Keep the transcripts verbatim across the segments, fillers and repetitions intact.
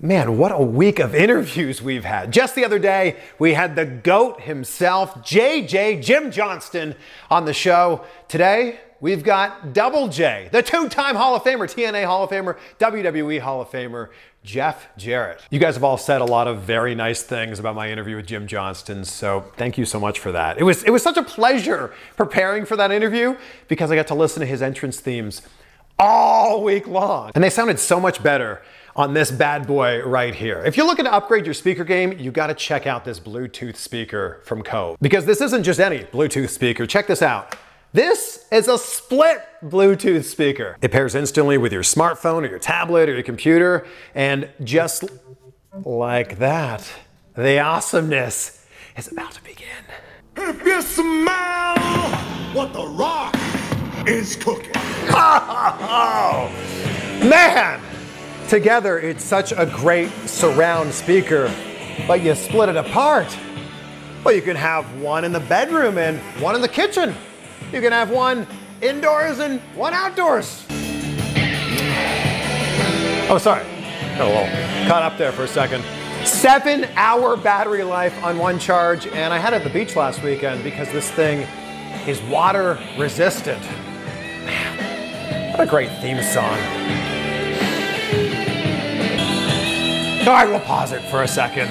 Man, what a week of interviews we've had. Just the other day, we had the GOAT himself, J J, Jim Johnston, on the show. Today, we've got Double J, the two-time Hall of Famer, T N A Hall of Famer, W W E Hall of Famer, Jeff Jarrett. You guys have all said a lot of very nice things about my interview with Jim Johnston, so thank you so much for that. It was, it was such a pleasure preparing for that interview because I got to listen to his entrance themes all week long. And they sounded so much better on this bad boy right here. If you're looking to upgrade your speaker game, you gotta check out this Bluetooth speaker from Cove. Because this isn't just any Bluetooth speaker, check this out. This is a split Bluetooth speaker. It pairs instantly with your smartphone or your tablet or your computer, and just like that, the awesomeness is about to begin. If you smell what the Rock is cooking. Oh, man! Together, it's such a great surround speaker, but you split it apart. Well, you can have one in the bedroom and one in the kitchen. You can have one indoors and one outdoors. Oh, sorry. Got a little caught up there for a second. Seven hour battery life on one charge, and I had it at the beach last weekend because this thing is water resistant. Man, what a great theme song. All right, we'll pause it for a second.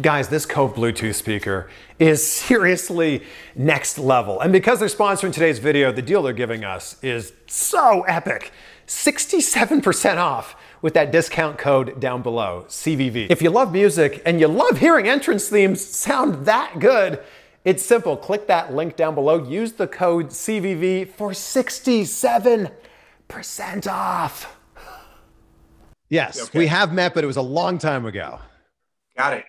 Guys, this Cove Bluetooth speaker is seriously next level. And because they're sponsoring today's video, the deal they're giving us is so epic. sixty-seven percent off with that discount code down below, C V V. If you love music and you love hearing entrance themes sound that good, it's simple. Click that link down below. Use the code C V V for sixty-seven percent off. Yes, okay. We have met, but it was a long time ago. Got it.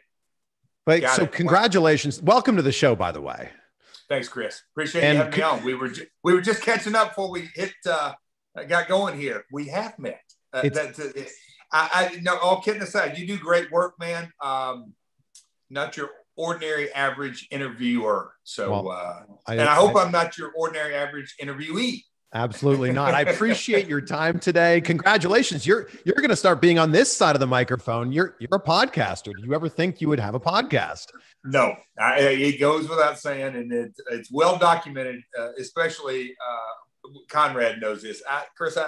But, Got so it. Congratulations. Wow. Welcome to the show, by the way. Thanks, Chris. Appreciate and you having me on. We were, ju we were just catching up before we hit, uh, got going here. We have met. Uh, that's, uh, I, I, no, all kidding aside, you do great work, man. Um, not your ordinary average interviewer. So, well, uh, I, and I hope I, I'm not your ordinary average interviewee. Absolutely not. I appreciate your time today. Congratulations. You're, you're going to start being on this side of the microphone. You're, you're a podcaster. Did you ever think you would have a podcast? No, I, it goes without saying, and it, it's well documented, uh, especially uh, Conrad knows this. I, Chris, I,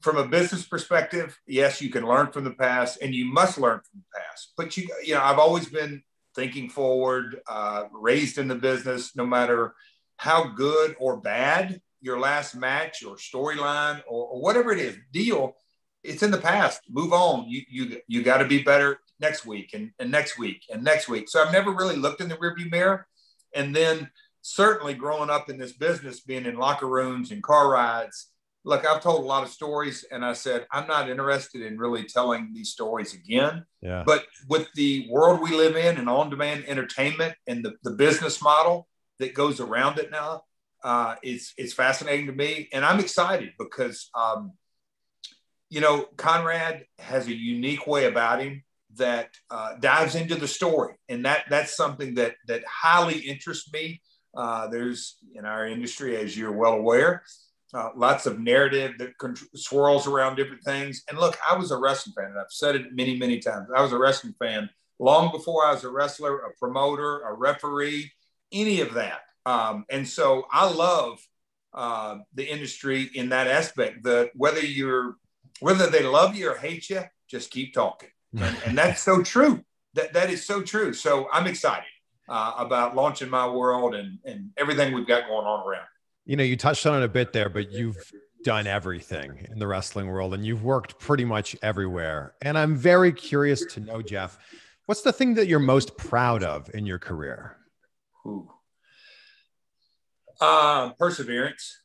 from a business perspective, yes, you can learn from the past and you must learn from the past, but you, you know, I've always been thinking forward, uh, raised in the business, no matter how good or bad your last match or storyline or, or whatever it is, deal, it's in the past. Move on. You you you got to be better next week and, and next week and next week. So I've never really looked in the rearview mirror. And then certainly growing up in this business, being in locker rooms and car rides, look, I've told a lot of stories, and I said, I'm not interested in really telling these stories again. Yeah. But with the world we live in and on-demand entertainment and the, the business model that goes around it now, Uh, it's, it's fascinating to me, and I'm excited because, um, you know, Conrad has a unique way about him that uh, dives into the story. And that, that's something that, that highly interests me. Uh, there's in our industry, as you're well aware, uh, lots of narrative that swirls around different things. And look, I was a wrestling fan, and I've said it many, many times. I was a wrestling fan long before I was a wrestler, a promoter, a referee, any of that. Um, and so I love uh, the industry in that aspect, that whether you're, whether they love you or hate you, just keep talking. And, and that's so true. That, that is so true. So I'm excited uh, about launching My World and, and everything we've got going on around. You know, you touched on it a bit there, but you've done everything in the wrestling world, and you've worked pretty much everywhere. And I'm very curious to know, Jeff, what's the thing that you're most proud of in your career? Ooh. Uh, perseverance,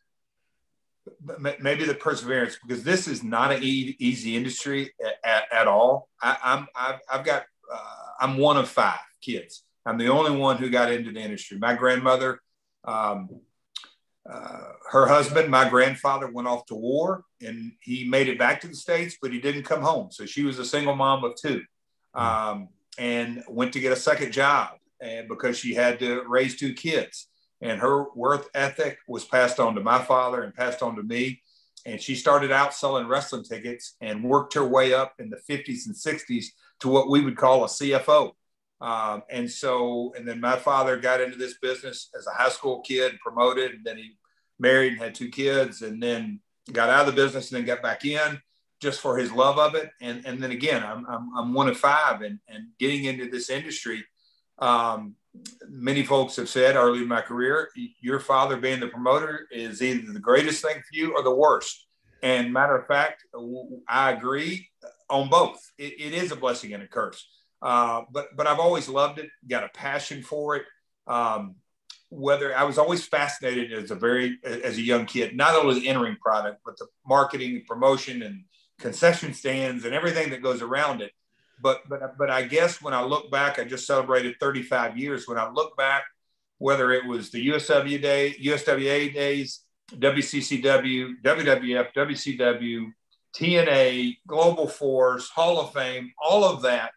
maybe the perseverance, because this is not an e easy industry at, at all. I, I'm, I've, I've got, uh, I'm one of five kids. I'm the only one who got into the industry. My grandmother, um, uh, her husband, my grandfather went off to war, and he made it back to the States, but he didn't come home. So she was a single mom of two, um, and went to get a second job, and because she had to raise two kids. And her work ethic was passed on to my father and passed on to me. And she started out selling wrestling tickets and worked her way up in the fifties and sixties to what we would call a C F O. Um, and so, and then my father got into this business as a high school kid, promoted, and then he married and had two kids, and then got out of the business and then got back in just for his love of it. And and then again, I'm I'm, I'm one of five, and, and getting into this industry, um, many folks have said early in my career, your father being the promoter is either the greatest thing for you or the worst. And matter of fact, I agree on both. It, it is a blessing and a curse. Uh, but but I've always loved it, got a passion for it. Um, whether I was always fascinated as a very as a young kid, not only the in-ring product, but the marketing, promotion, and concession stands and everything that goes around it. But but but I guess when I look back, I just celebrated thirty-five years. When I look back, whether it was the U S W day, U S W A days, W C C W, W W F, W C W, T N A, Global Force, Hall of Fame, all of that.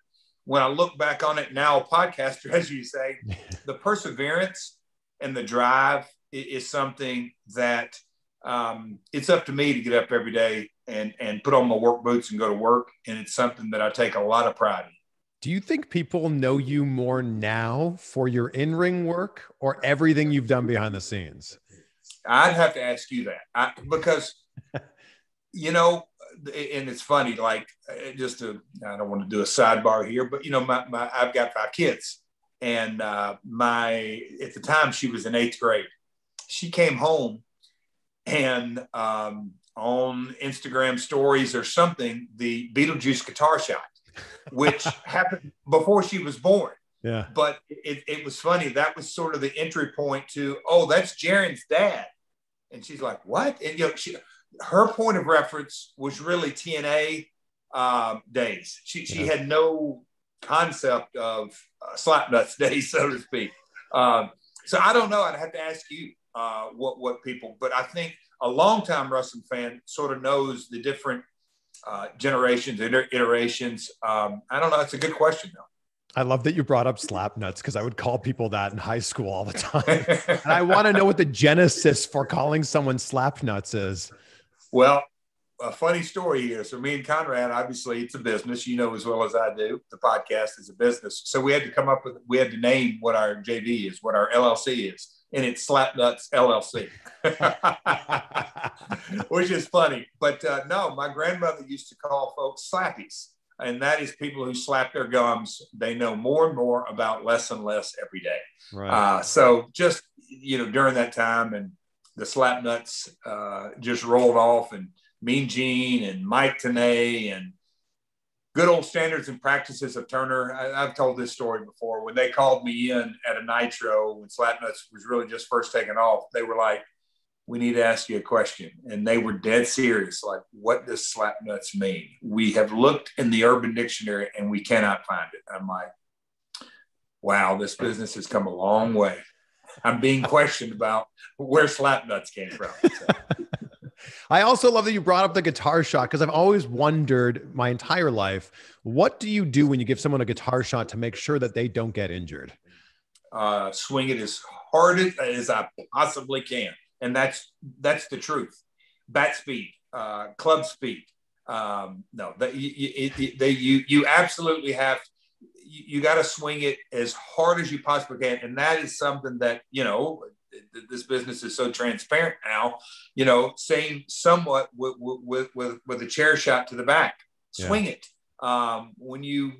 When I look back on it now, a podcaster, as you say, the perseverance and the drive is something that um, it's up to me to get up every day and and put on my work boots and go to work. And it's something that I take a lot of pride in. Do you think people know you more now for your in-ring work or everything you've done behind the scenes? I'd have to ask you that I, because, you know, and it's funny, like just to, I don't want to do a sidebar here, but you know, my, my I've got five kids and uh, my, at the time she was in eighth grade, she came home and, um, on Instagram stories or something, the Beetlejuice guitar shot, which happened before she was born. Yeah. But it, it was funny. That was sort of the entry point to, oh, that's Jaren's dad. And she's like, what? And you know, she, her point of reference was really T N A uh, days. She, she yeah. had no concept of uh, Slap Nuts days, so to speak. Um, so I don't know. I'd have to ask you uh, what, what people, but I think a longtime wrestling fan sort of knows the different uh, generations, iter iterations. Um, I don't know. It's a good question, though. I love that you brought up Slap Nuts because I would call people that in high school all the time. And I want to know what the genesis for calling someone Slap Nuts is. Well, a funny story here. So me and Conrad, obviously, it's a business, you know, as well as I do. The podcast is a business. So we had to come up with, we had to name what our J V is, what our L L C is. And it's Slap Nuts L L C, which is funny. But uh, no, my grandmother used to call folks slappies. And that is people who slap their gums. They know more and more about less and less every day. Right. Uh, so just, you know, during that time and the Slap Nuts uh, just rolled off, and Mean Gene and Mike Tenay and good old standards and practices of Turner. I, I've told this story before. When they called me in at a Nitro, when Slap Nuts was really just first taking off, they were like, we need to ask you a question. And they were dead serious. Like, what does Slap Nuts mean? We have looked in the Urban Dictionary and we cannot find it. I'm like, wow, this business has come a long way. I'm being questioned about where Slap Nuts came from. So. I also love that you brought up the guitar shot because I've always wondered my entire life, what do you do when you give someone a guitar shot to make sure that they don't get injured? Uh, swing it as hard as, as I possibly can. And that's that's the truth. Bat speed, uh, club speed. Um, no, that you, you, it, they, you, you absolutely have, you, you got to swing it as hard as you possibly can. And that is something that, you know, this business is so transparent now, you know, same somewhat with, with, with, with a chair shot to the back, swing yeah. it. Um, when you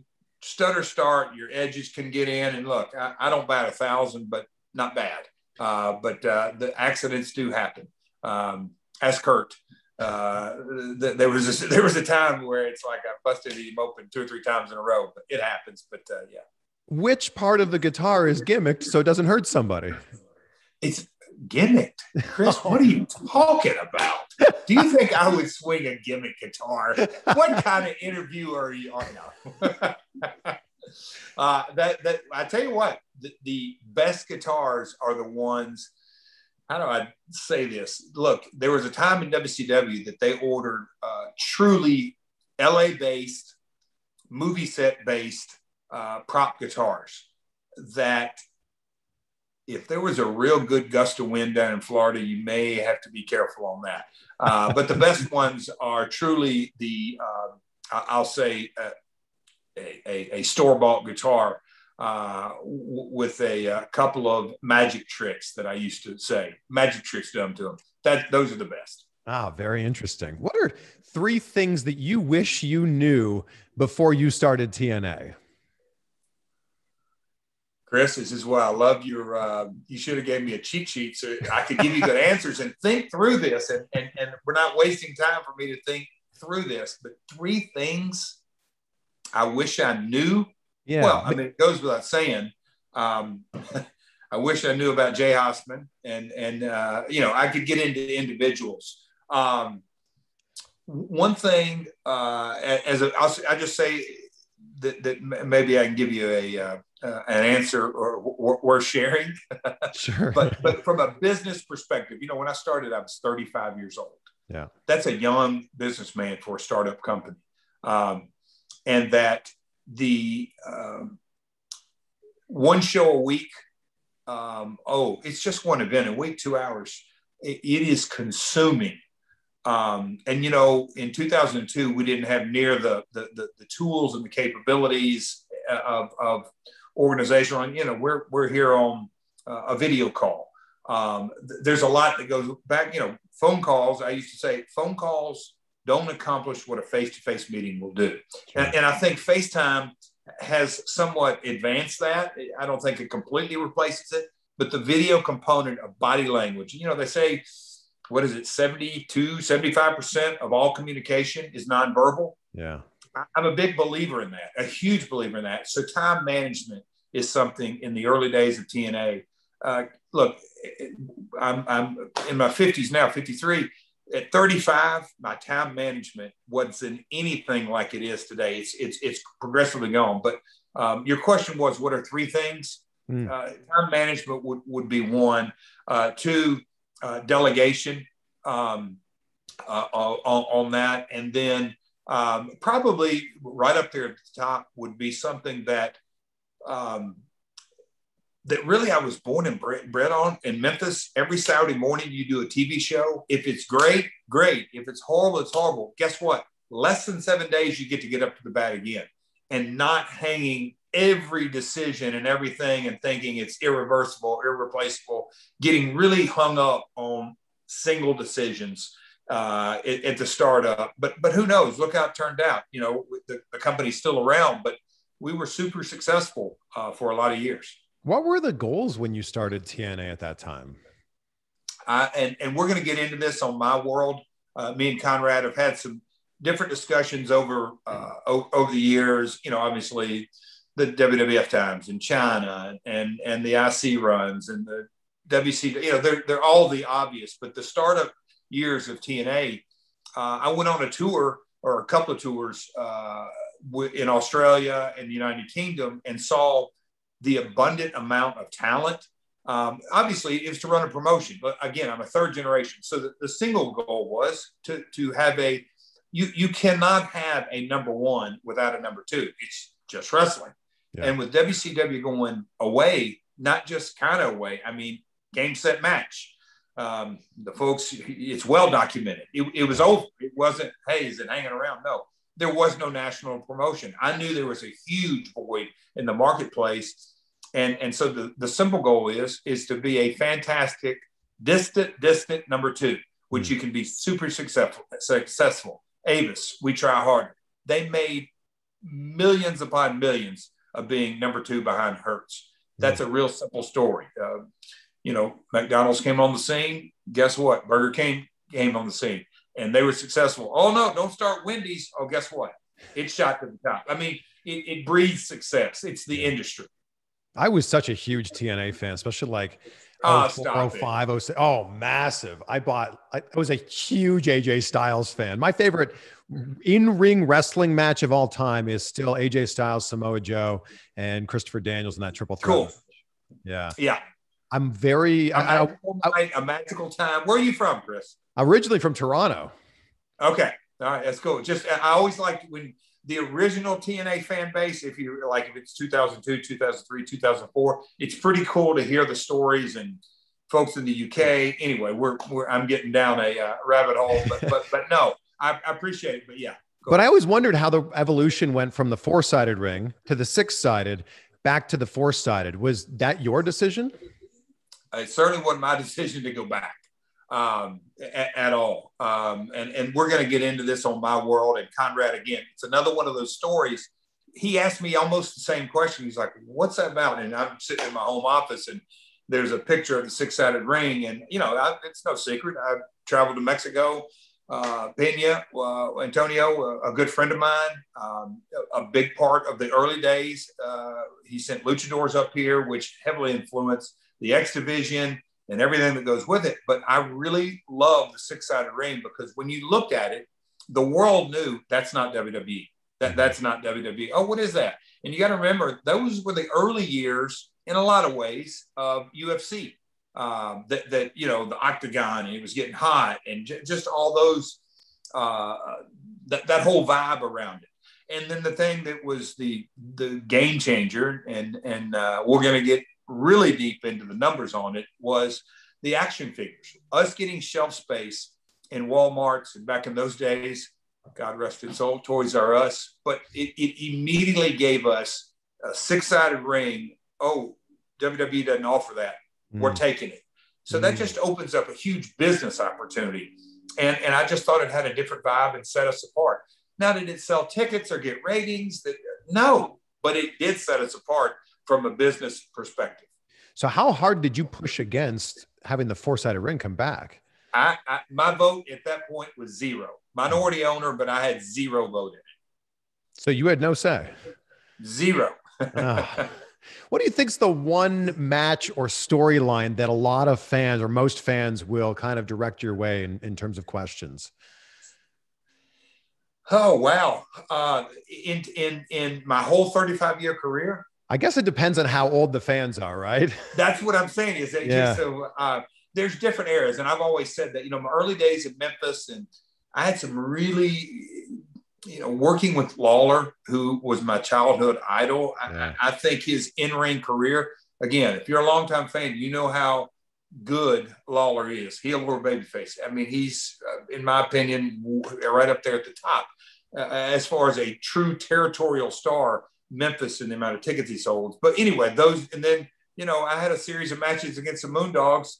stutter start, your edges can get in, and look, I, I don't bat a thousand, but not bad. Uh, but uh, the accidents do happen. Um, ask Kurt. Uh, th there was a, there was a time where it's like I busted him open two or three times in a row, but it happens. But uh, yeah. Which part of the guitar is gimmicked so it doesn't hurt somebody? It's gimmicked. Chris, what are you talking about? Do you think I would swing a gimmick guitar? What kind of interviewer are you on now? uh, that, that, I tell you what, the, the best guitars are the ones, how do I say this? Look, there was a time in W C W that they ordered uh, truly L A-based, movie set-based uh, prop guitars that if there was a real good gust of wind down in Florida, you may have to be careful on that. Uh, but the best ones are truly the, uh, I'll say, uh, a, a, a store-bought guitar uh, w- with a, a couple of magic tricks that I used to say, magic tricks done to them. That, those are the best. Ah, very interesting. What are three things that you wish you knew before you started T N A? Chris, this is why I love your, uh, you should have gave me a cheat sheet so I could give you good answers and think through this. And, and, and we're not wasting time for me to think through this, but three things I wish I knew. Yeah. Well, I mean, it goes without saying. Um, I wish I knew about Jay Hosman, and, and uh, you know, I could get into individuals. Um, one thing, uh, as a, I'll, I'll just say that, that maybe I can give you a, uh, Uh, an answer or worth sharing. Sure. But but from a business perspective, you know, when I started, I was thirty-five years old. Yeah. That's a young businessman for a startup company. Um, and that the um, one show a week, um, oh, it's just one event a week, two hours. It, it is consuming. Um, and, you know, in two thousand two, we didn't have near the the, the, the tools and the capabilities of, of organizational, and you know, we're we're here on uh, a video call. Um, th- there's a lot that goes back. You know, phone calls. I used to say phone calls don't accomplish what a face-to-face meeting will do, and, and I think FaceTime has somewhat advanced that. I don't think it completely replaces it, but the video component of body language. You know, they say, what is it, seventy-two, seventy-five percent of all communication is nonverbal. Yeah, I'm a big believer in that. A huge believer in that. So time management is something in the early days of T N A. Uh, look, I'm, I'm in my fifties now, fifty-three. At thirty-five, my time management wasn't anything like it is today. It's it's it's progressively gone. But um, your question was, what are three things? Mm. Uh, time management would, would be one. Uh, two, uh, delegation um, uh, on, on that. And then um, probably right up there at the top would be something that Um, that really I was born and bred on in Memphis. Every Saturday morning you do a T V show. If it's great, great. If it's horrible, it's horrible. Guess what? Less than seven days you get to get up to the bat again, and not hanging every decision and everything and thinking it's irreversible, irreplaceable, getting really hung up on single decisions uh, at, at the startup. But but who knows? Look how it turned out. You know, the, the company's still around, but we were super successful uh, for a lot of years. What were the goals when you started T N A at that time? Uh, and, and we're going to get into this on My World. Uh, me and Conrad have had some different discussions over uh, o- over the years. You know, obviously the W W F times and Chyna and and the I C runs and the W C W. You know, they're they're all the obvious. But the startup years of T N A, uh, I went on a tour or a couple of tours Uh, in Australia and the United Kingdom, and saw the abundant amount of talent. Um, obviously, it was to run a promotion, but again, I'm a third generation. So the, the single goal was to to have a, you you cannot have a number one without a number two. It's just wrestling. Yeah. And with W C W going away, not just kind of away, I mean, game, set, match. Um, the folks, it's well documented. It, it was over. It wasn't, hey, is it hanging around? No. There was no national promotion. I knew there was a huge void in the marketplace. And, and so the, the simple goal is, is to be a fantastic, distant, distant number two, which you can be super successful. successful. Avis, we try harder. They made millions upon millions of being number two behind Hertz. That's a real simple story. Uh, you know, McDonald's came on the scene. Guess what? Burger King came on the scene. And they were successful. Oh, no, don't start Wendy's. Oh, guess what? It shot to the top. I mean, it, it breeds success. It's the industry. I was such a huge T N A fan, especially like oh four, oh five, oh six. Oh, massive. I bought, I, I was a huge A J Styles fan. My favorite in-ring wrestling match of all time is still A J Styles, Samoa Joe, and Christopher Daniels in that triple threat. Cool. Yeah. Yeah. I'm very... A I, magical, I, night, a magical time. Where are you from, Chris? Originally from Toronto. Okay. All right. That's cool. Just, I always liked when the original T N A fan base, if you like, if it's two thousand two, two thousand three, two thousand four, it's pretty cool to hear the stories and folks in the U K. Anyway, we're, we're I'm getting down a uh, rabbit hole, but, but, but no, I, I appreciate it. But yeah. But I always wondered how the evolution went from the four-sided ring to the six-sided back to the four-sided. Was that your decision? It certainly wasn't my decision to go back um, at, at all. Um, and, and we're going to get into this on My World. And Conrad, again, it's another one of those stories. He asked me almost the same question. He's like, what's that about? And I'm sitting in my home office, and there's a picture of the six-sided ring. And, you know, I, it's no secret. I traveled to Mexico. Uh, Pena, uh, Antonio, a, a good friend of mine, um, a, a big part of the early days. Uh, he sent luchadors up here, which heavily influenced the X Division and everything that goes with it. But I really love the six-sided ring because when you look at it, the world knew that's not W W E. That, that's not W W E. Oh, what is that? And you got to remember, those were the early years, in a lot of ways, of U F C. Um, that, that, you know, the octagon, and it was getting hot, and j just all those, uh, that, that whole vibe around it. And then the thing that was the, the game changer, and, and uh, we're going to get really deep into the numbers on it, was the action figures, us getting shelf space in Walmarts. And back in those days, God rest its soul, Toys R Us, but it, it immediately gave us a six-sided ring. Oh, W W E doesn't offer that. We're taking it. So that just opens up a huge business opportunity. And, and I just thought it had a different vibe and set us apart. Now, did it sell tickets or get ratings? That, no, but it did set us apart from a business perspective. So how hard did you push against having the four-sided ring come back? I, I, my vote at that point was zero. Minority owner, but I had zero vote in it. So you had no say? Zero. Oh. What do you think's the one match or storyline that a lot of fans or most fans will kind of direct your way in, in terms of questions? Oh, wow. Uh, in, in, in my whole thirty-five year career? I guess it depends on how old the fans are, right? That's what I'm saying is that yeah. just, so, uh, there's different eras. And I've always said that, you know, my early days in Memphis, and I had some really, you know, working with Lawler, who was my childhood idol. I, yeah. I think his in-ring career, again, if you're a longtime fan, you know how good Lawler is. Heel or babyface. I mean, he's, in my opinion, right up there at the top. Uh, as far as a true territorial star, Memphis and the amount of tickets he sold. But anyway, those, and then, you know, I had a series of matches against the Moondogs.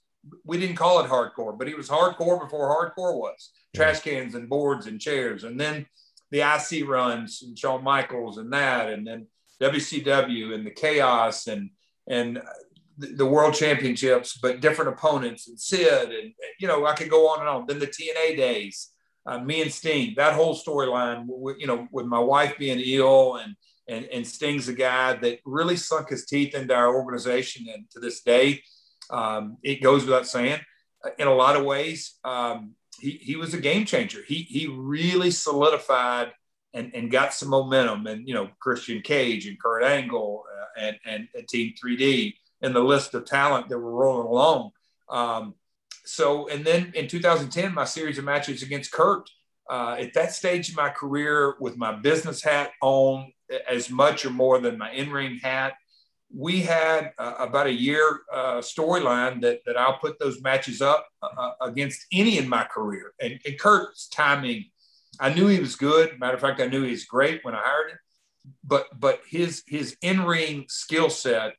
We didn't call it hardcore, but he was hardcore before hardcore was. Yeah. Trash cans and boards and chairs. And then the I C runs and Shawn Michaels and that, and then W C W and the chaos and, and the world championships, but different opponents and Sid. And, you know, I could go on and on. Then the T N A days, uh, me and Sting, that whole storyline, you know, with my wife being ill, and, and, and Sting's a guy that really sunk his teeth into our organization. And to this day, um, it goes without saying, in a lot of ways, um, He, he was a game changer. He, he really solidified and, and got some momentum. And, you know, Christian Cage and Kurt Angle uh, and, and, and Team three D and the list of talent that were rolling along. Um, so, and then in two thousand ten, my series of matches against Kurt, uh, at that stage of my career with my business hat on as much or more than my in-ring hat, we had uh, about a year uh, storyline that, that I'll put those matches up uh, against any in my career. And, and Kurt's timing, I knew he was good. Matter of fact, I knew he was great when I hired him. But but his, his in-ring skill set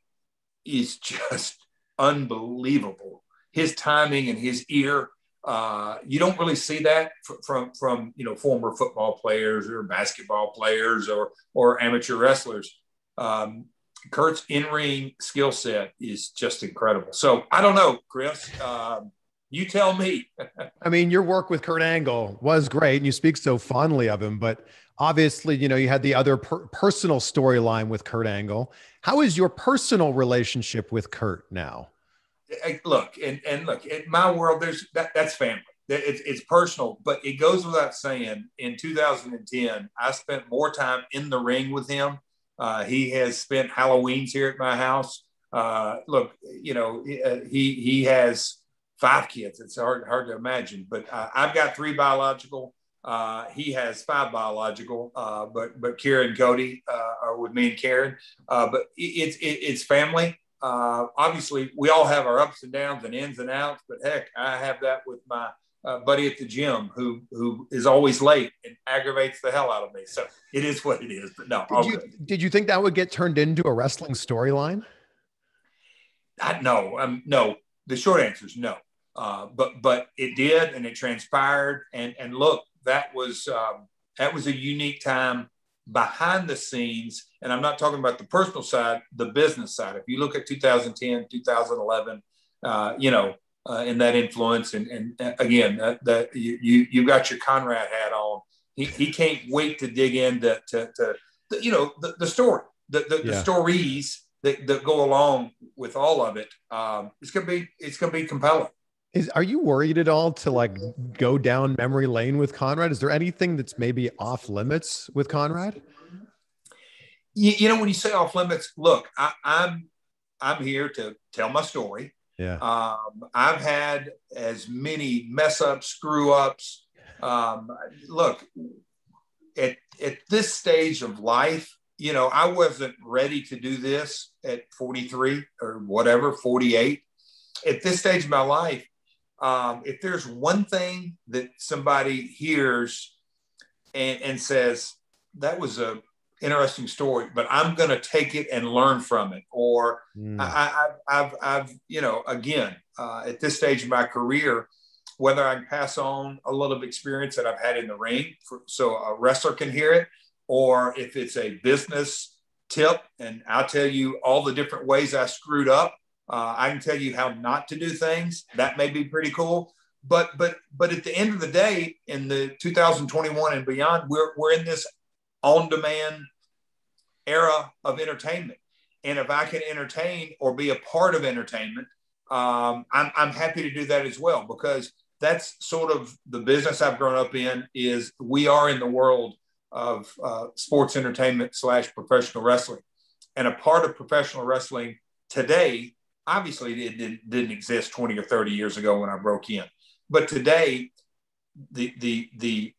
is just unbelievable. His timing and his ear, uh, you don't really see that from, from you know, former football players or basketball players or, or amateur wrestlers. Um, Kurt's in-ring skill set is just incredible. So I don't know, Chris, um, you tell me. I mean, your work with Kurt Angle was great, and you speak so fondly of him, but obviously, you know, you had the other per personal storyline with Kurt Angle. How is your personal relationship with Kurt now? Look, and, and look, in my world, there's that, that's family. It's, it's personal, but it goes without saying, in two thousand ten, I spent more time in the ring with him. Uh, he has spent Halloweens here at my house. Uh, look, you know, he he has five kids. It's hard, hard to imagine, but uh, I've got three biological. Uh, he has five biological, uh, but but Karen, Cody uh, are with me and Karen. Uh, but it's it, it's family. Uh, obviously, we all have our ups and downs and ins and outs. But heck, I have that with my uh, buddy at the gym who who is always late and aggravates the hell out of me. So it is what it is. But no, did you, did you think that would get turned into a wrestling storyline? I no, um, no. The short answer is no. Uh, but but it did, and it transpired. And and look. That was um, that was a unique time behind the scenes, and I'm not talking about the personal side, the business side. If you look at two thousand ten, two thousand eleven, uh, you know, uh, and that influence, and, and uh, again, uh, that you, you you got your Conrad hat on. He he can't wait to dig into to, to, to you know the, the story, the the, yeah. the stories that, that go along with all of it. Um, it's gonna be it's gonna be compelling. Is, are you worried at all to like go down memory lane with Conrad? Is there anything that's maybe off limits with Conrad? You, you know, when you say off limits, look, I, I'm, I'm here to tell my story. Yeah. Um, I've had as many mess ups, screw ups. Um, look, at, at this stage of life, you know, I wasn't ready to do this at forty-three or whatever, forty-eight. At this stage of my life, Um, if there's one thing that somebody hears and, and says, that was a interesting story, but I'm going to take it and learn from it. Or mm. I, I, I've, I've, you know, again, uh, at this stage of my career, whether I can pass on a lot of experience that I've had in the ring for, so a wrestler can hear it, or if it's a business tip and I'll tell you all the different ways I screwed up. Uh, I can tell you how not to do things. That may be pretty cool, but but but at the end of the day, in the two thousand twenty-one and beyond, we're we're in this on-demand era of entertainment. And if I can entertain or be a part of entertainment, um, I'm I'm happy to do that as well, because that's sort of the business I've grown up in. Is we are in the world of uh, sports entertainment slash professional wrestling, and a part of professional wrestling today. Obviously, it didn't, didn't exist twenty or thirty years ago when I broke in. But today, the the the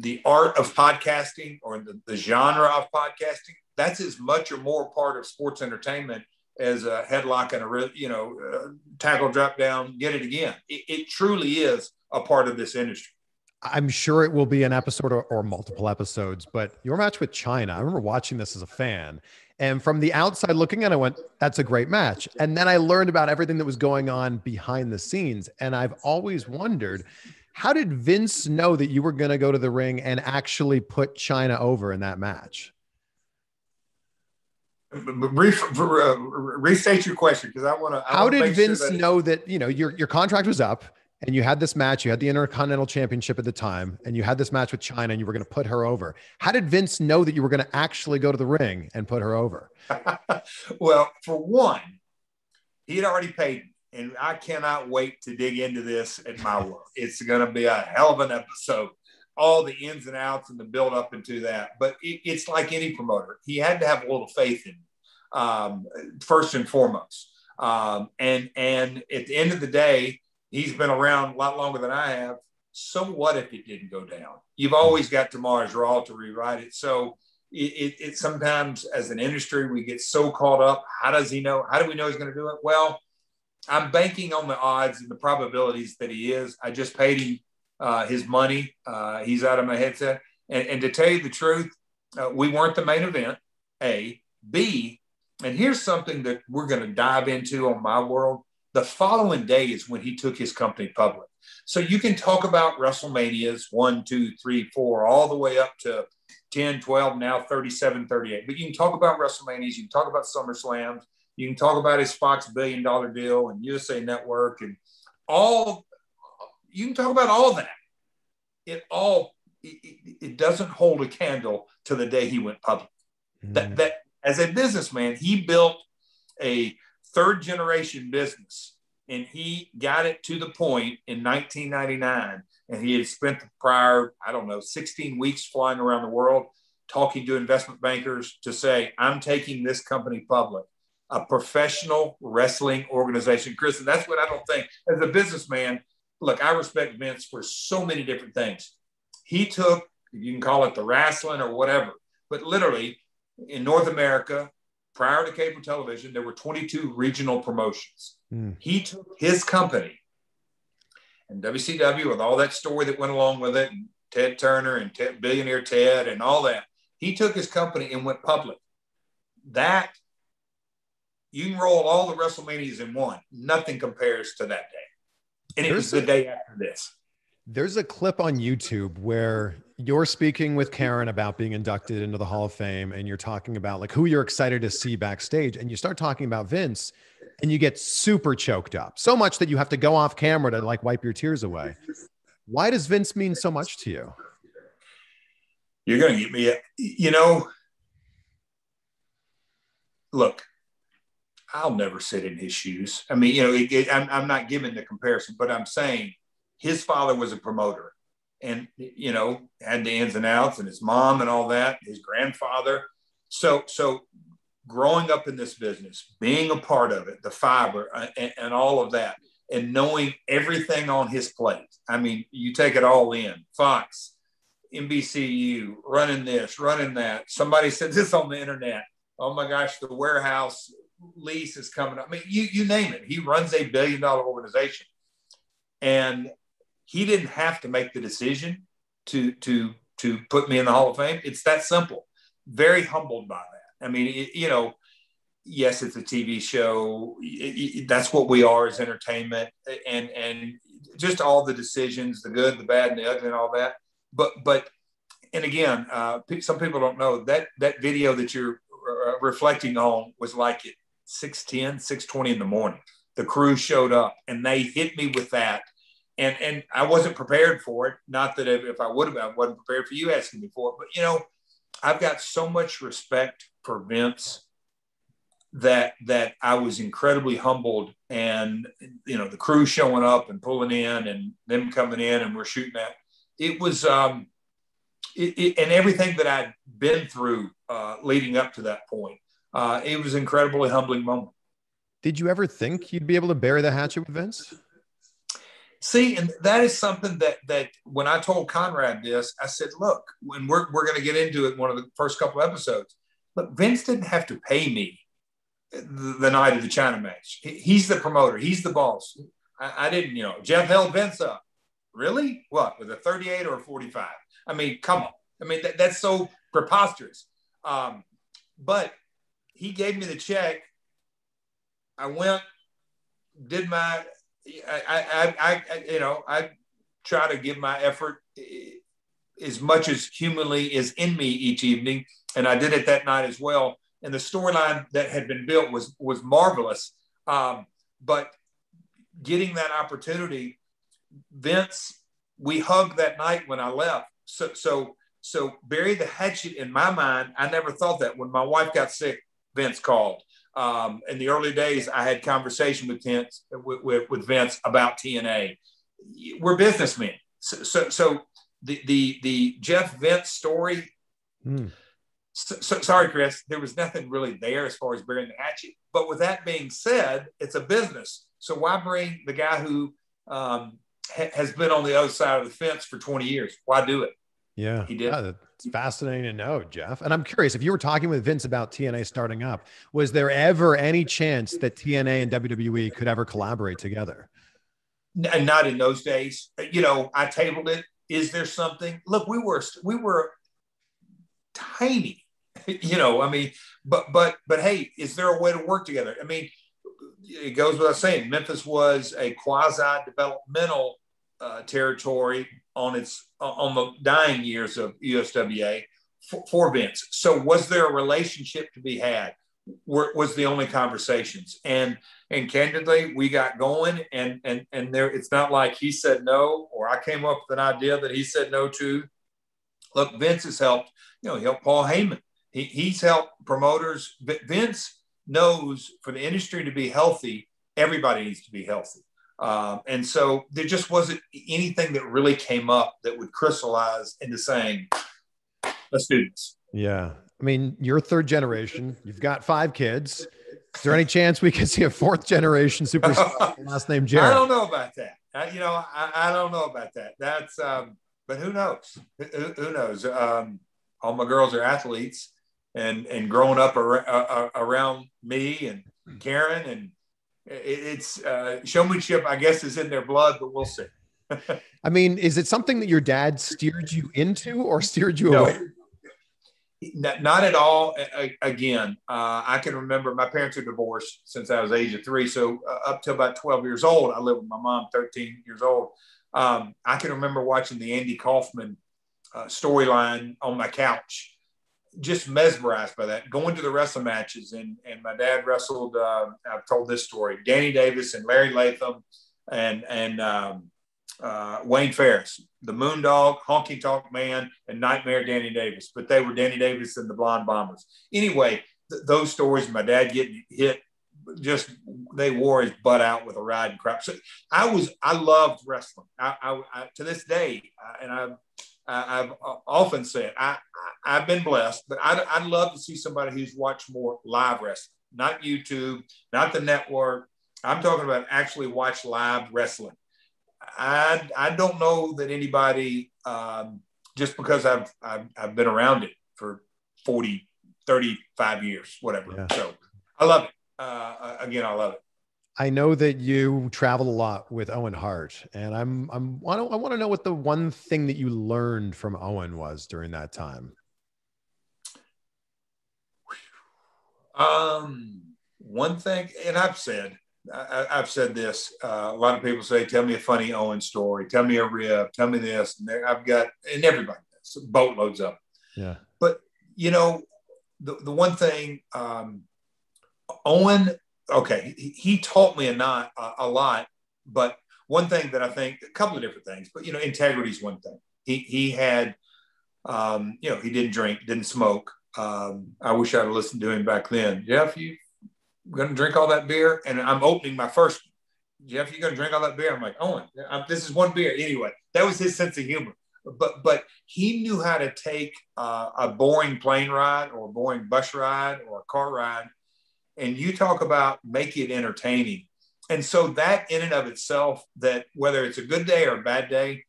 the art of podcasting, or the, the genre of podcasting, that's as much or more part of sports entertainment as a headlock and a you know uh, tackle drop down, get it again. It, it truly is a part of this industry. I'm sure it will be an episode or, or multiple episodes. But your match with Chyna, I remember watching this as a fan. And from the outside looking in, I went, that's a great match. And then I learned about everything that was going on behind the scenes. And I've always wondered, how did Vince know that you were going to go to the ring and actually put Chyna over in that match? Re- re- restate your question, because I want to. How did Vince sure that know that, you know, your, your contract was up and you had this match, you had the Intercontinental Championship at the time, and you had this match with Chyna and you were going to put her over? How did Vince know that you were going to actually go to the ring and put her over? Well, for one, he had already paid me, and I cannot wait to dig into this in My World. It's going to be a hell of an episode, all the ins and outs and the build up into that. But it, it's like any promoter. He had to have a little faith in me, um, first and foremost. Um, and, and at the end of the day, he's been around a lot longer than I have. So what if it didn't go down? You've always got tomorrow's Raw to rewrite it. So it, it, it sometimes, as an industry, we get so caught up. How does he know? How do we know he's going to do it? Well, I'm banking on the odds and the probabilities that he is. I just paid him uh, his money. Uh, he's out of my headset. And, and to tell you the truth, uh, we weren't the main event, A. B, and here's something that we're going to dive into on My World. The following day is when he took his company public. So you can talk about WrestleManias, one, two, three, four, all the way up to ten, twelve, now thirty-seven, thirty-eight. But you can talk about WrestleManias, you can talk about SummerSlams, you can talk about his Fox billion dollar deal and U S A Network and all, you can talk about all that. It all, it, it doesn't hold a candle to the day he went public. Mm. That, that as a businessman, he built a third generation business, and he got it to the point in nineteen ninety-nine, and he had spent the prior, I don't know, sixteen weeks flying around the world talking to investment bankers to say, I'm taking this company public, a professional wrestling organization. Chris, and that's what I don't think, as a businessman, look, I respect Vince for so many different things. he took, you can call it the wrestling or whatever, but literally in North America, prior to cable television, there were twenty-two regional promotions. Mm. He took his company and W C W with all that story that went along with it, and Ted Turner and Ted, Billionaire Ted and all that. He took his company and went public. That, you can roll all the WrestleManias in one. Nothing compares to that day. And it there's was the a, day after this. There's a clip on YouTube where you're speaking with Karen about being inducted into the Hall of Fame, and you're talking about like who you're excited to see backstage, and you start talking about Vince, and you get super choked up. So much that you have to go off camera to like wipe your tears away. Why does Vince mean so much to you? You're going to get me, a, you know, look, I'll never sit in his shoes. I mean, you know, it, it, I'm, I'm not giving the comparison, but I'm saying his father was a promoter and, you know, had the ins and outs, and his mom and all that, his grandfather. So, so growing up in this business, being a part of it, the fiber and, and all of that, and knowing everything on his plate. I mean, you take it all in. Fox, N B C U, running this, running that. Somebody said this on the internet. Oh my gosh, the warehouse lease is coming up. I mean, you, you name it. He runs a billion dollar organization. And he didn't have to make the decision to, to, to put me in the Hall of Fame. It's that simple. Very humbled by that. I mean, it, you know, yes, it's a T V show. It, it, that's what we are, as entertainment. And, and just all the decisions, the good, the bad, and the ugly, and all that. But, but, and again, uh, some people don't know that that video that you're uh, reflecting on was like at six ten, six twenty in the morning. The crew showed up and they hit me with that. And, and I wasn't prepared for it. Not that if I would have, I wasn't prepared for you asking me for it. But, you know, I've got so much respect for Vince that, that I was incredibly humbled. And, you know, the crew showing up and pulling in and them coming in and we're shooting at. It was, um, it, it, and everything that I'd been through uh, leading up to that point, uh, it was an incredibly humbling moment. Did you ever think you'd be able to bury the hatchet with Vince? See, and that is something that that when I told Conrad this, I said, look, when we're, we're going to get into it in one of the first couple of episodes, look, Vince didn't have to pay me the, the night of the Chyna match. He's the promoter. He's the boss. I, I didn't, you know, Jeff held Vince up. Really? What, with a thirty-eight or a forty-five? I mean, come on. I mean, that, that's so preposterous. Um, but he gave me the check. I went, did my, I, I, I, I, you know, I try to give my effort as much as humanly is in me each evening. And I did it that night as well. And the storyline that had been built was, was marvelous. Um, but getting that opportunity, Vince, we hugged that night when I left. So, so, so bury the hatchet in my mind. I never thought that. When my wife got sick, Vince called. Um, in the early days, I had conversation with Vince, with, with, with Vince about T N A. We're businessmen. So, so, so the, the, the Jeff Vince story, mm. so, so, sorry, Chris, there was nothing really there as far as burying the hatchet. But with that being said, it's a business. So why bring the guy who, um, has been on the other side of the fence for twenty years. Why do it? Yeah. He did. Yeah, that's fascinating to know, Jeff. And I'm curious, if you were talking with Vince about T N A starting up, was there ever any chance that T N A and W W E could ever collaborate together? Not in those days. You know, I tabled it. Is there something? Look, we were, we were tiny, you know, I mean, but, but, but hey, is there a way to work together? I mean, it goes without saying, Memphis was a quasi-developmental uh, territory on its on the dying years of U S W A for, for Vince. So was there a relationship to be had? Were, was the only conversations. And and candidly, we got going, and and and there. It's not like he said no, or I came up with an idea that he said no to. Look, Vince has helped. You know, he helped Paul Heyman. He, he's helped promoters. Vince knows for the industry to be healthy, everybody needs to be healthy. Um, and so there just wasn't anything that really came up that would crystallize into saying, let's do this. Yeah. I mean, you're third generation, you've got five kids. Is there any chance we could see a fourth generation superstar last name Jarrett? I don't know about that. I, you know, I, I don't know about that. That's, um, but who knows? Who, who knows? Um, all my girls are athletes, and and growing up ar- ar- around me and Karen, and it's uh, showmanship, I guess, is in their blood, but we'll see. I mean, is it something that your dad steered you into or steered you no, away? Not at all. I, again, uh, I can remember my parents are divorced since I was the age of three. So uh, up to about twelve years old, I lived with my mom, thirteen years old. Um, I can remember watching the Andy Kaufman uh, storyline on my couch, just mesmerized by that, going to the wrestling matches. And, and my dad wrestled, uh, I've told this story, Danny Davis and Larry Latham and, and um, uh, Wayne Ferris, the Moondog, Honky Tonk Man, and Nightmare Danny Davis. But they were Danny Davis and the Blonde Bombers. Anyway, th- those stories, my dad getting hit, just they wore his butt out with a riding crop. So I was, I loved wrestling. I, I, I to this day, I, and I I've often said I, I, I've been blessed, but I'd, I'd love to see somebody who's watched more live wrestling, not YouTube, not the network. I'm talking about actually watch live wrestling. I I don't know that anybody, um, just because I've, I've I've been around it for forty, thirty-five years, whatever. Yeah. So I love it. Uh, again, I love it. I know that you traveled a lot with Owen Hart, and I'm I'm I, I want to know what the one thing that you learned from Owen was during that time. Um, one thing, and I've said I, I've said this. Uh, a lot of people say, "Tell me a funny Owen story. Tell me a rib. Tell me this." And there, I've got, and everybody does, boatloads of them. Yeah. But you know, the the one thing, um, Owen. Okay, he taught me a not a, a lot, but one thing that I think, a couple of different things, but you know, integrity is one thing. He he had, um, you know, he didn't drink, didn't smoke. Um, I wish I'd listened to him back then. Jeff, you gonna drink all that beer? And I'm opening my first. Jeff, you gonna drink all that beer? I'm like, Owen, I'm, this is one beer anyway. That was his sense of humor. But but he knew how to take uh, a boring plane ride or a boring bus ride or a car ride. And you talk about make it entertaining. And so that in and of itself, that whether it's a good day or a bad day,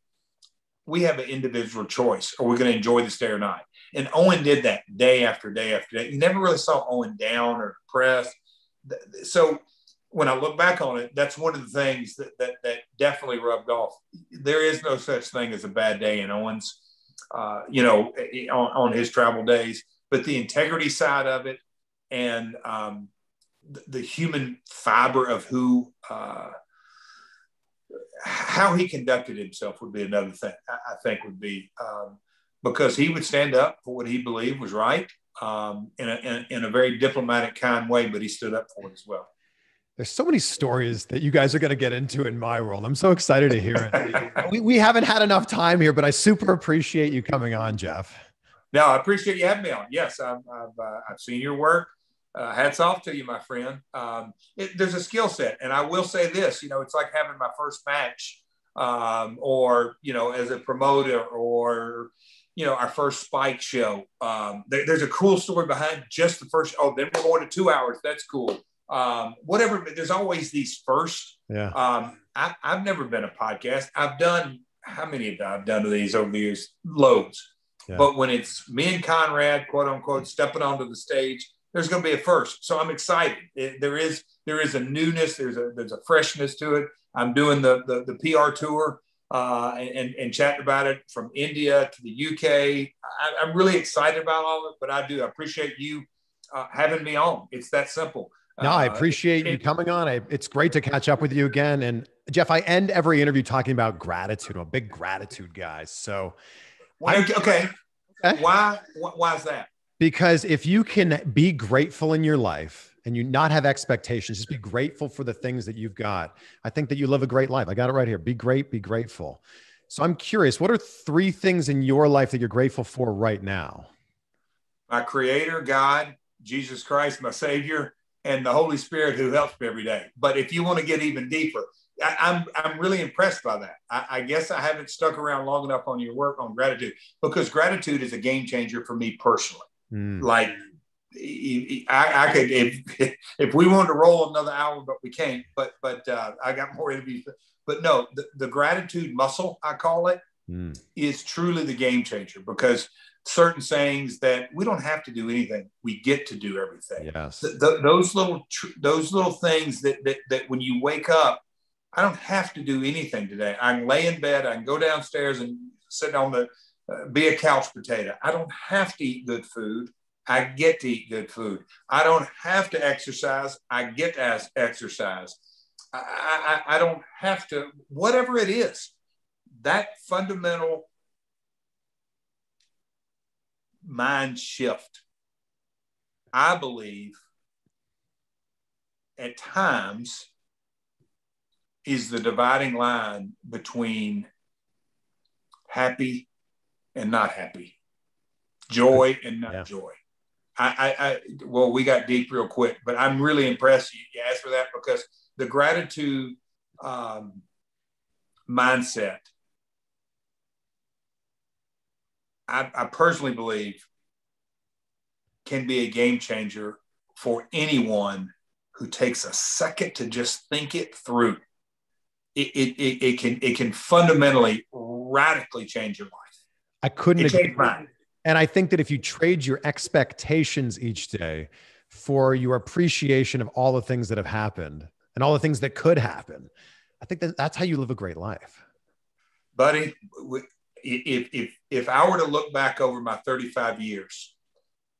we have an individual choice. Are we going to enjoy this day or not? And Owen did that day after day after day. You never really saw Owen down or depressed. So when I look back on it, that's one of the things that that, that definitely rubbed off. There is no such thing as a bad day in Owen's, uh, you know, on, on his travel days. But the integrity side of it and um, the human fiber of who, uh, how he conducted himself would be another thing I think would be, um, because he would stand up for what he believed was right, um, in a, in, in a very diplomatic, kind way, but he stood up for it as well. There's so many stories that you guys are going to get into in my world. I'm so excited to hear it. we, we haven't had enough time here, but I super appreciate you coming on, Jeff. No, I appreciate you having me on. Yes. I've, I've, uh, I've seen your work. Uh, hats off to you, my friend. Um, it, there's a skill set. And I will say this, you know, it's like having my first match um, or, you know, as a promoter or, you know, our first Spike show. Um, there, there's a cool story behind just the first. Oh, then we're going to two hours. That's cool. Um, whatever. But there's always these first. Yeah. Um, I, I've never been a podcast. I've done, how many have I've done of these over the years? Loads. Yeah. But when it's me and Conrad, quote unquote, stepping onto the stage, there's going to be a first. So I'm excited. It, there is, there is a newness. There's a, there's a freshness to it. I'm doing the, the, the P R tour uh, and, and chatting about it from India to the U K. I, I'm really excited about all of it, but I do appreciate you uh, having me on. It's that simple. No, I appreciate uh, it, you coming on. I, it's great to catch up with you again. And Jeff, I end every interview talking about gratitude. I'm a big gratitude guy. So why, I, okay. okay. Why, why is that? Because if you can be grateful in your life and you not have expectations, just be grateful for the things that you've got. I think that you live a great life. I got it right here. Be great, be grateful. So I'm curious, what are three things in your life that you're grateful for right now? My creator, God, Jesus Christ, my savior, and the Holy Spirit who helps me every day. But if you want to get even deeper, I, I'm I'm really impressed by that. I, I guess I haven't stuck around long enough on your work on gratitude, because gratitude is a game changer for me personally. Mm. Like I, I could, if if we wanted to roll another hour, but we can't, but, but, uh, I got more interviews, but no, the, the gratitude muscle, I call it, mm. is truly the game changer, because certain sayings that we don't have to do anything, we get to do everything. Yes. Th- th- those little, tr- those little things that, that, that when you wake up, I don't have to do anything today. I can lay in bed. I can go downstairs and sit on the, uh, be a couch potato. I don't have to eat good food. I get to eat good food. I don't have to exercise. I get to exercise. I, I, I don't have to, whatever it is, that fundamental mind shift, I believe, at times is the dividing line between happy and not happy, joy and not yeah. joy. I, I, I, well, we got deep real quick, but I'm really impressed you asked for that, because the gratitude um, mindset, I, I personally believe, can be a game changer for anyone who takes a second to just think it through. It, it, it, it can it can fundamentally, radically change your life. I couldn't it agree. Mine. And I think that if you trade your expectations each day for your appreciation of all the things that have happened and all the things that could happen, I think that that's how you live a great life. Buddy, if, if, if I were to look back over my thirty-five years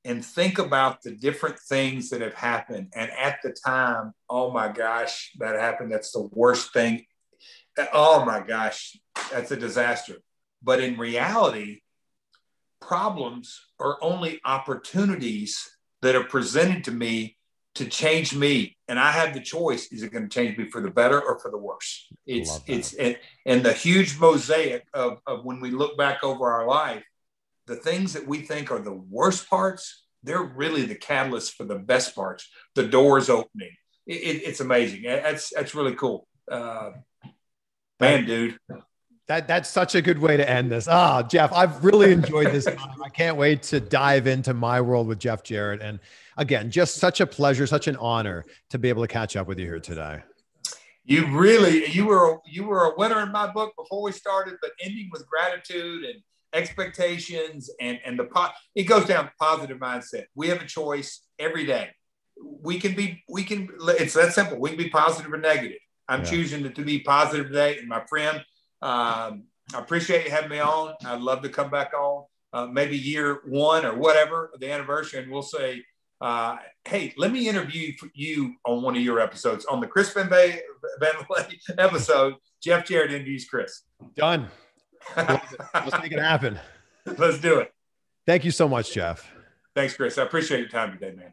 and think about the different things that have happened, and at the time, oh my gosh, that happened, that's the worst thing. Oh my gosh, that's a disaster. But in reality, problems are only opportunities that are presented to me to change me. And I have the choice. Is it going to change me for the better or for the worse? It's, it's, it, and the huge mosaic of, of when we look back over our life, the things that we think are the worst parts, they're really the catalyst for the best parts. The doors opening. It, it, it's amazing. That's, that's really cool. Uh, man, dude. That that's such a good way to end this. Ah, Jeff, I've really enjoyed this time. I can't wait to dive into My World with Jeff Jarrett. And again, just such a pleasure, such an honor to be able to catch up with you here today. You really, you were, you were a winner in my book before we started, but ending with gratitude and expectations and, and the po- it goes down to positive mindset. We have a choice every day. We can be, we can, it's that simple. We can be positive or negative. I'm yeah. choosing to, to be positive today. And my friend, Um, I appreciate you having me on. I'd love to come back on, uh, maybe year one or whatever, the anniversary. And we'll say, uh, hey, let me interview you on one of your episodes. On the Chris Van Bay episode, Jeff Jarrett interviews Chris. Done. Let's make it happen. Let's do it. Thank you so much, Jeff. Thanks, Chris. I appreciate your time today, man.